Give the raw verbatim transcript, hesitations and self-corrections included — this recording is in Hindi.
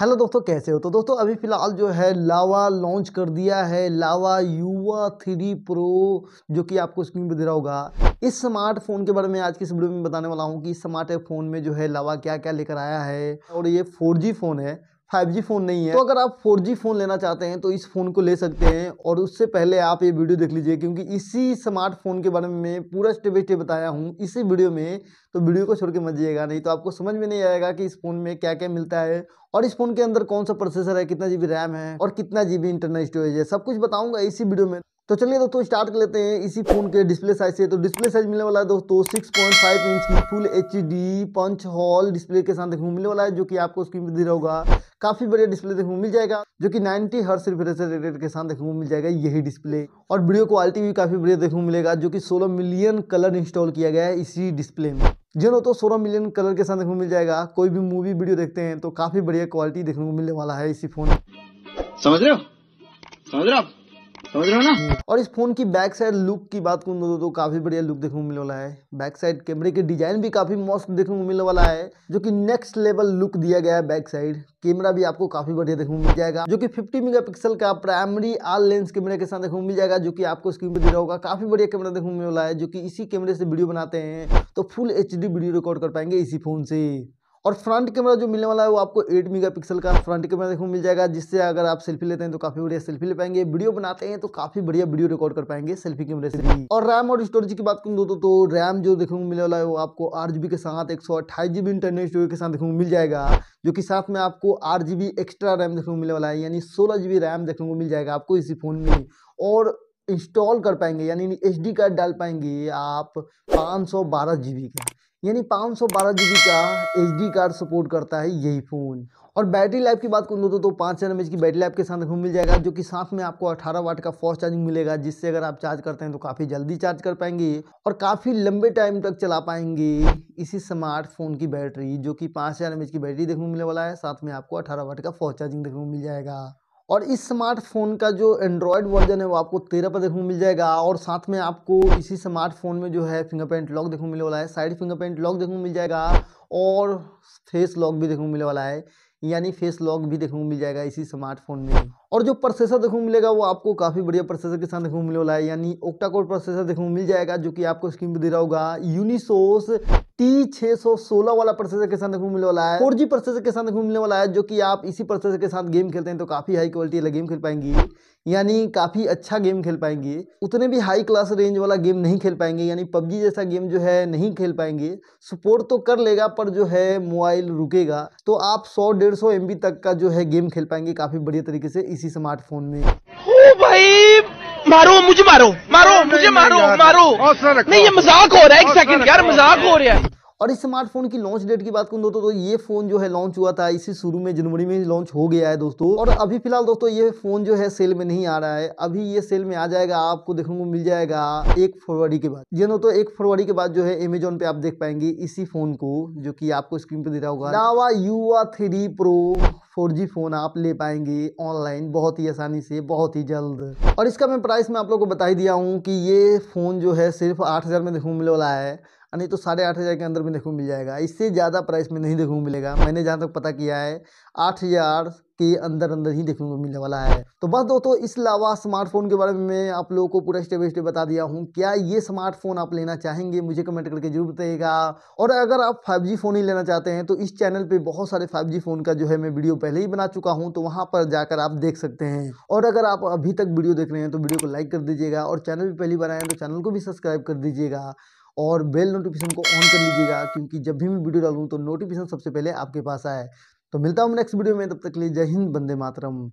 हेलो दोस्तों, कैसे हो। तो दोस्तों अभी फ़िलहाल जो है लावा लॉन्च कर दिया है, लावा युवा थ्री प्रो, जो कि आपको स्क्रीन पर दे रहा होगा। इस स्मार्टफोन के बारे में आज की इस वीडियो में बताने वाला हूं कि इस स्मार्टफोन में जो है लावा क्या क्या लेकर आया है। और ये फोर जी फ़ोन है, फाइव जी फ़ोन नहीं है। तो अगर आप फोर जी फ़ोन लेना चाहते हैं तो इस फ़ोन को ले सकते हैं। और उससे पहले आप ये वीडियो देख लीजिए, क्योंकि इसी स्मार्टफोन के बारे में मैं पूरा स्टेप बाई स्टेप बताया हूँ इसी वीडियो में। तो वीडियो को छोड़ के मत जाइएगा, नहीं तो आपको समझ में नहीं आएगा कि इस फ़ोन में क्या क्या मिलता है और इस फ़ोन के अंदर कौन सा प्रोसेसर है, कितना जी बी रैम है और कितना जी बी इंटरनल स्टोरेज है। सब कुछ बताऊँगा इसी वीडियो में। तो चलिए दोस्तों स्टार्ट कर लेते हैं इसी फ़ोन के डिस्प्ले साइज से। तो डिस्प्ले साइज मिलने वाला है दोस्तों सिक्स पॉइंट फाइव इंच की full H D punch hole display के साथ देखने को मिलने वाला है, जो कि आपको स्क्रीन पर दे रहा होगा। काफ़ी बढ़िया डिस्प्ले देखने को मिल जाएगा, जो कि नाइंटी हर्ट्ज रिफ्रेश रेट के साथ देखने को मिल जाएगा यही डिस्प्ले। और वीडियो क्वालिटी भी काफ़ी बढ़िया देखने को मिलेगा, जो कि सोलह मिलियन कलर इंस्टॉल किया गया है इसी डिस्प्ले में। जी नो, तो सोलह मिलियन कलर के साथ देखने को मिल जाएगा। कोई भी मूवी वीडियो देखते हैं तो काफ़ी बढ़िया क्वालिटी देखने को मिलने वाला है इसी फ़ोन। समझ रहे हो समझ रहे हो समझ रहे हो ना। और इस फोन की बैक साइड लुक की बात करूँ तो, तो काफी बढ़िया लुक देखने को मिलने वाला है। बैक साइड कैमरे के डिजाइन भी काफी मस्त देखने को मिलने वाला है, जो कि नेक्स्ट लेवल लुक दिया गया है। बैक साइड कैमरा भी आपको काफी बढ़िया देखने को मिल जाएगा, जो कि फिफ्टी मेगापिक्सल का प्राइमरी आल लेंस कैमरे के साथ देखने को मिल जाएगा, जो कि आपको स्क्रीन पर दे रहा होगा। काफी बढ़िया कैमरा देखने को मिलने वाला है, जो कि इसी कैमरे से वीडियो बनाते हैं तो full H D video record कर पाएंगे इसी फोन से। और फ्रंट कैमरा जो मिलने वाला है वो आपको एट मेगापिक्सल का फ्रंट कैमरा देखने को मिल जाएगा, जिससे अगर आप सेल्फी लेते हैं तो काफी बढ़िया सेल्फी ले पाएंगे, वीडियो बनाते हैं तो काफी बढ़िया वीडियो रिकॉर्ड कर पाएंगे सेल्फी कैमरे से भी। और रैम और स्टोरेज की बात करूँ दोस्तों तो रैम जो देखने को मिलने वाला है वो आपको आठ जीबी के साथ एक सौ अट्ठाईस जीबी इंटरनल स्टोरेज के साथ देखने को मिल जाएगा, जो कि साथ में आपको आठ जीबी एक्स्ट्रा रैम देखने को मिलने वाला है, यानी सोलह जीबी रैम देखने को मिल जाएगा आपको इसी फोन में। और इंस्टॉल कर पाएंगे यानी एस डी कार्ड डाल पाएंगे आप पाँच सौ बारह जीबी का, यानी पाँच सौ बारह जी बी का एच डी कार्ड सपोर्ट करता है यही फ़ोन। और बैटरी लाइफ की बात करूँ तो पाँच हज़ार एम एच की बैटरी लाइफ के साथ देखने को मिल जाएगा, जो कि साथ में आपको अठारह वाट का फास्ट चार्जिंग मिलेगा, जिससे अगर आप चार्ज करते हैं तो काफ़ी जल्दी चार्ज कर पाएंगे और काफ़ी लंबे टाइम तक चला पाएंगे इसी स्मार्टफोन की बैटरी, जो कि पाँच हज़ार एम एच की बैटरी देखने को मिलने वाला है। साथ में आपको अठारह वाट का फास्ट चार्जिंग देखने को मिल जाएगा। और इस स्मार्टफोन का जो एंड्रॉयड वर्जन है वो आपको तेरह पर देखने को मिल जाएगा। और साथ में आपको इसी स्मार्टफोन में जो है फिंगरप्रिंट लॉक देखने को मिलने वाला है, साइड फिंगरप्रिंट लॉक देखने को मिल जाएगा और फेस लॉक भी देखने को मिलने वाला है, यानी फेस लॉक भी देखने को मिल जाएगा इसी स्मार्टफोन में। और जो प्रोसेसर देखने को मिलेगा वो आपको काफ़ी बढ़िया प्रोसेसर के साथ देखने को मिलने वाला है, यानी ओक्टा कोर प्रोसेसर देखने को मिल जाएगा, जो कि आपको स्क्रीन पर दे रहा होगा। यूनिसोस टी छे सौ सोलह वाला प्रोसेसर के साथ देखने को मिलने वाला है, फोर जी प्रोसेसर के साथ देखने को मिलने वाला है, जो कि आप इसी प्रोसेसर के साथ गेम खेलते हैं तो काफ़ी हाई क्वालिटी वाला गेम खेल पाएंगे, यानी काफ़ी अच्छा गेम खेल पाएंगे। उतने भी हाई क्लास रेंज वाला गेम नहीं खेल पाएंगे, यानी पबजी जैसा गेम जो है नहीं खेल पाएंगे। सपोर्ट तो कर लेगा पर जो है मोबाइल रुकेगा, तो आप सौ डेढ़ सौ एम बी तक का जो है गेम खेल पाएंगे काफ़ी बढ़िया तरीके से इसी स्मार्टफोन में। ओ भाई मारो मुझे, मारो मारो मुझे, मारो मारो, नहीं ये मजाक हो रहा है, एक सेकंड यार मजाक हो रहा है। और इस स्मार्टफोन की लॉन्च डेट की बात करूँ दोस्तों तो ये फ़ोन जो है लॉन्च हुआ था इसी शुरू में जनवरी में लॉन्च हो गया है दोस्तों। और अभी फिलहाल दोस्तों ये फ़ोन जो है सेल में नहीं आ रहा है, अभी ये सेल में आ जाएगा, आपको देखने को मिल जाएगा एक फरवरी के बाद। जी नो, तो एक फरवरी के बाद जो है एमेजॉन पे आप देख पाएंगे इसी फ़ोन को, जो कि आपको स्क्रीन पर दे रहा होगा। Lava Yuva three pro four G phone आप ले पाएंगे ऑनलाइन बहुत ही आसानी से, बहुत ही जल्द। और इसका मैं प्राइस मैं आप लोगों को बता ही दिया हूँ कि ये फ़ोन जो है सिर्फ आठ हज़ार में देखने को मिलने वाला है, नहीं तो साढ़े आठ हज़ार के अंदर में देखने को मिल जाएगा। इससे ज़्यादा प्राइस में नहीं देखने को मिलेगा, मैंने जहाँ तक पता किया है आठ हज़ार के अंदर अंदर ही देखने को मिलने वाला है। तो बस दोस्तों इस लावा स्मार्टफोन के बारे में मैं आप लोगों को पूरा स्टेप बाई स्टेप बता दिया हूँ। क्या ये स्मार्टफोन आप लेना चाहेंगे मुझे कमेंट करके जरूर बताइएगा। और अगर आप फाइव जी फ़ोन ही लेना चाहते हैं तो इस चैनल पर बहुत सारे फाइव जी फ़ोन का जो है मैं वीडियो पहले ही बना चुका हूँ, तो वहाँ पर जाकर आप देख सकते हैं। और अगर आप अभी तक वीडियो देख रहे हैं तो वीडियो को लाइक कर दीजिएगा, और चैनल पर पहली बार आए तो चैनल को भी सब्सक्राइब कर दीजिएगा और बेल नोटिफिकेशन को ऑन कर लीजिएगा, क्योंकि जब भी मैं वीडियो डालूँ तो नोटिफिकेशन सबसे पहले आपके पास आए। तो मिलता हूँ नेक्स्ट वीडियो में, तब तक के लिए जय हिंद, वंदे मातरम।